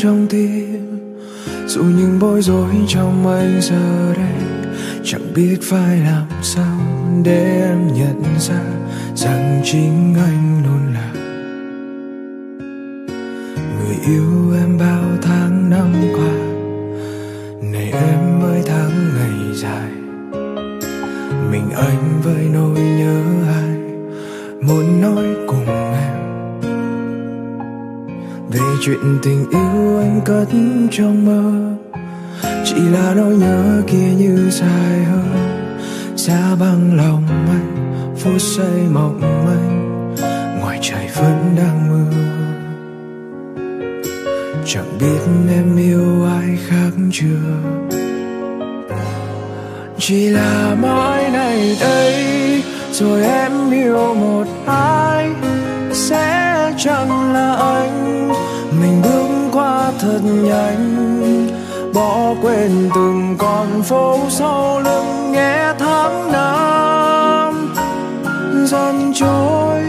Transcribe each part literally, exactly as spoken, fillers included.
Trong tim dù những bối rối trong anh giờ đây chẳng biết phải làm sao để em nhận ra rằng chính anh luôn là người yêu em bao tháng năm qua. Này em ơi, tháng ngày dài mình anh với nỗi nhớ ai muốn nói cùng em về chuyện tình yêu anh cất trong mơ, chỉ là nỗi nhớ kia như dài hơn giá băng lòng anh, phút say mộng anh ngoài trời vẫn đang mưa. Chẳng biết em yêu ai khác chưa, chỉ là mãi này đây rồi em yêu một ai sẽ chẳng là anh. Mình bước qua thật nhanh, bỏ quên từng con phố sau lưng nghe tháng năm dần trôi,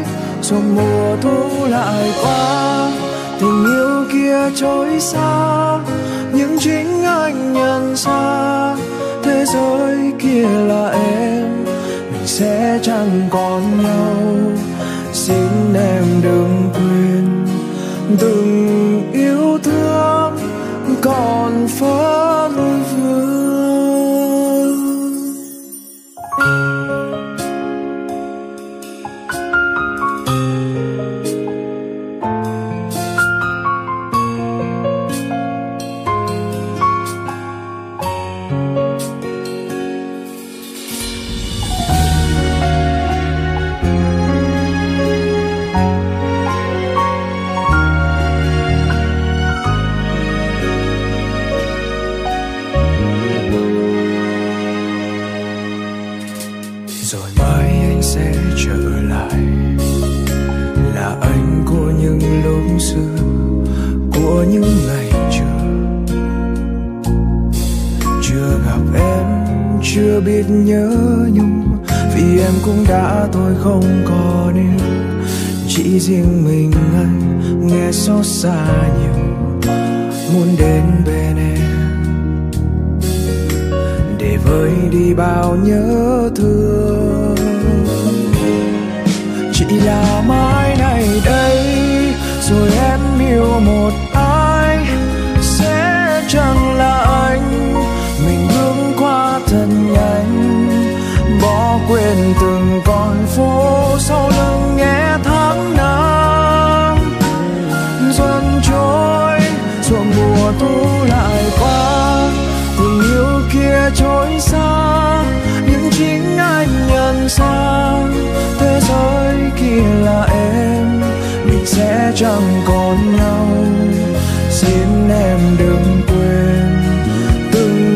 rồi mùa thu lại qua, tình yêu kia trôi xa, nhưng chính anh nhận ra thế giới kia là em, mình sẽ chẳng còn nhau. Xin em đừng quên, đừng yêu thương còn phân vương. Biết nhớ nhung vì em cũng đã thôi không còn yêu, chỉ riêng mình anh nghe xót xa nhiều muốn đến bên em để vơi đi bao nhớ thương. Chỉ là mãi này đây rồi em yêu một ai sẽ chẳng là anh. Mình bước qua thật nhanh, bỏ quên từng con phố sau lưng nghe tháng năm dần trôi, rồi mùa thu lại qua, tình yêu kia trôi xa, nhưng chính anh nhận ra thế giới kia là em, mình sẽ chẳng còn nhau. Xin em đừng quên, vẫn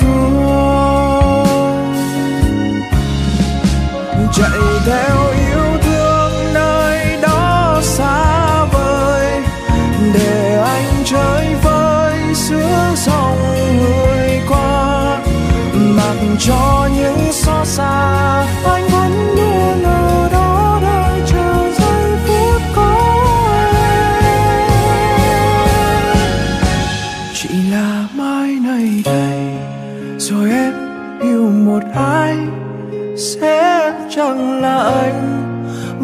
vương chạy theo yêu thương nơi đó xa vời để anh chơi với sướng sông người qua, mặc cho những xót xa anh vẫn luôn ở đó đợi chờ giây phút có em. Chỉ là mãi này rồi em yêu một ai sẽ chẳng là anh,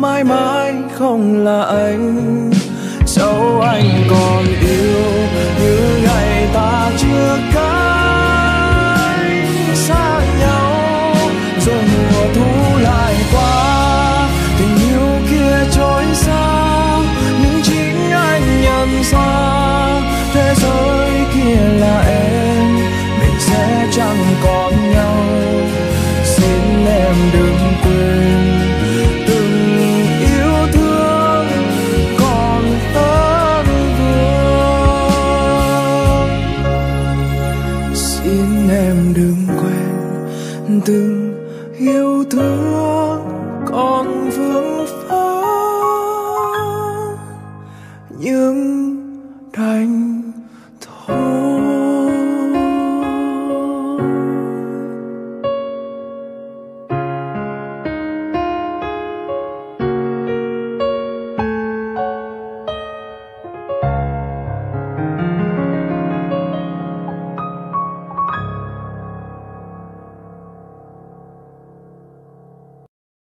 mãi mãi không là anh. Dẫu anh còn yêu như ngày ta chưa cách xa nhau, rồi mùa thu lại qua, tình yêu kia trôi xa, những chi xa.